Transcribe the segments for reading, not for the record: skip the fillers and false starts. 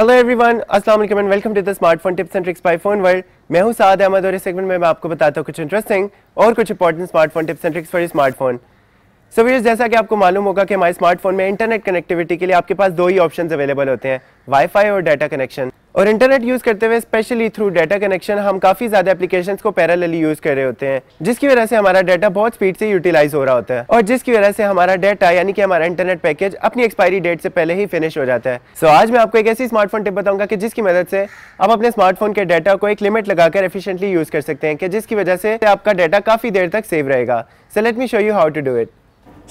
Hello everyone, अस्सलाम वालेकुम and welcome to the smartphone tips and tricks by phone world. मैं हूं साद अहमद और इस सेगमेंट में मैं आपको बताता हूं कुछ इंटरेस्टिंग और कुछ important smartphone tips and tricks for smartphone. So viewers, जैसा कि आपको मालूम होगा कि हमारे स्मार्टफोन में इंटरनेट कनेक्टिविटी के लिए आपके पास दो ही ऑप्शन अवेलेबल होते हैं, वाईफाई और डाटा कनेक्शन। और इंटरनेट यूज करते हुए स्पेशली थ्रू डाटा कनेक्शन हम काफी ज्यादा एप्लीकेशंस को पैरेलली यूज कर रहे होते हैं, जिसकी वजह से हमारा डाटा बहुत स्पीड से यूटिलाइज हो रहा होता है और जिसकी वजह से हमारा डाटा यानी कि हमारा इंटरनेट पैकेज अपनी एक्सपायरी डेट से पहले ही फिनिश हो जाता है। सो आज मैं आपको एक ऐसी स्मार्टफोन टिप बताऊंगा कि जिसकी मदद से आप अपने स्मार्टफोन के डाटा को एक लिमिट लगाकर एफिशिएंटली यूज कर सकते हैं कि जिसकी वजह से आपका डाटा काफी देर तक सेव रहेगा। So let me show you how to do it.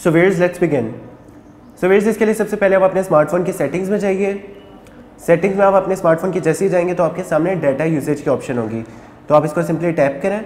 So viewers, let's begin. So viewers, इसके लिए सबसे पहले आप अपने स्मार्टफोन की सेटिंग्स में जाइए। सेटिंग्स में आप अपने स्मार्टफोन की जैसे ही जाएंगे तो आपके सामने डाटा यूसेज की ऑप्शन होगी, तो आप इसको सिंपली टैप करें।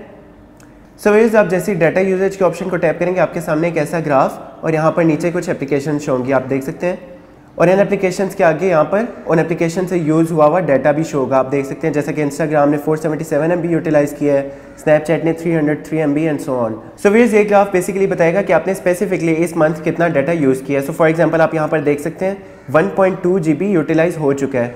सो व्यूअर्स, आप जैसे ही डाटा यूसेज के ऑप्शन को टैप करेंगे आपके सामने एक ऐसा ग्राफ और यहाँ पर नीचे कुछ एप्लीकेशन शो होंगी, आप देख सकते हैं। और इन एप्लीकेशन के आगे यहाँ पर उन एप्लीकेशन से यूज़ हुआ हुआ डाटा भी शो होगा, आप देख सकते हैं। जैसे कि इंस्टाग्राम ने 477 MB यूटिलाइज़ किया है, स्नैपचैट ने 303 MB and so on. So viewers, ये ग्राफ बेसिकली बताएगा कि आपने स्पेसिफिकली इस मंथ कितना डाटा यूज़ किया है। सो फॉर एग्जाम्पल आप यहाँ पर देख सकते हैं 1.2 GB यूटिलाइज़ हो चुका है।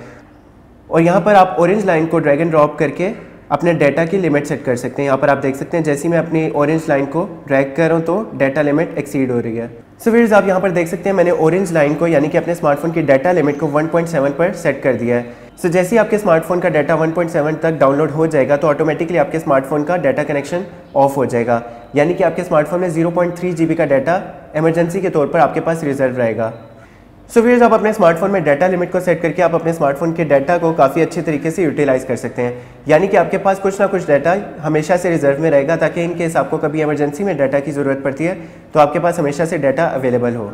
और यहाँ पर आप ऑरेंज लाइन को ड्रैग एंड ड्रॉप करके अपने डाटा की लिमिट सेट कर सकते हैं। यहाँ पर आप देख सकते हैं जैसे ही मैं अपनी ऑरेंज लाइन को ड्रैग कर रहा हूँ तो डाटा लिमिट एक्सीड हो रही है। सो व्यूअर्स, आप यहाँ पर देख सकते हैं मैंने ऑरेंज लाइन को यानी कि अपने स्मार्टफोन की डाटा लिमिट को 1.7 पर सेट कर दिया है। सो जैसे ही आपके स्मार्टफोन का डाटा 1.7 तक डाउनलोड हो जाएगा तो ऑटोमेटिकली आपके स्मार्टफोन का डाटा कनेक्शन ऑफ हो जाएगा, यानी कि आपके स्मार्टफोन में 0.3 GB का डाटा एमरजेंसी के तौर पर आपके पास रिजर्व रहेगा। सो व्यूअर्स, आप अपने स्मार्टफोन में डाटा लिमिट को सेट करके आप अपने स्मार्टफोन के डाटा को काफ़ी अच्छे तरीके से यूटिलाइज़ कर सकते हैं, यानी कि आपके पास कुछ ना कुछ डाटा हमेशा से रिजर्व में रहेगा ताकि इन केस आपको कभी इमरजेंसी में डाटा की ज़रूरत पड़ती है तो आपके पास हमेशा से डाटा अवेलेबल हो।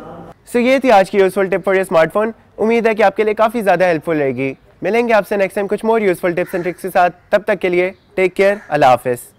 सो ये थी आज की useful tip for your smartphone. उम्मीद है कि आपके लिए काफ़ी ज़्यादा हेल्पफुल रहेगी। मिलेंगे आपसे नेक्स्ट टाइम कुछ more useful tips and tricks के साथ। तब तक के लिए टेक केयर, अल्लाह हाफिज़।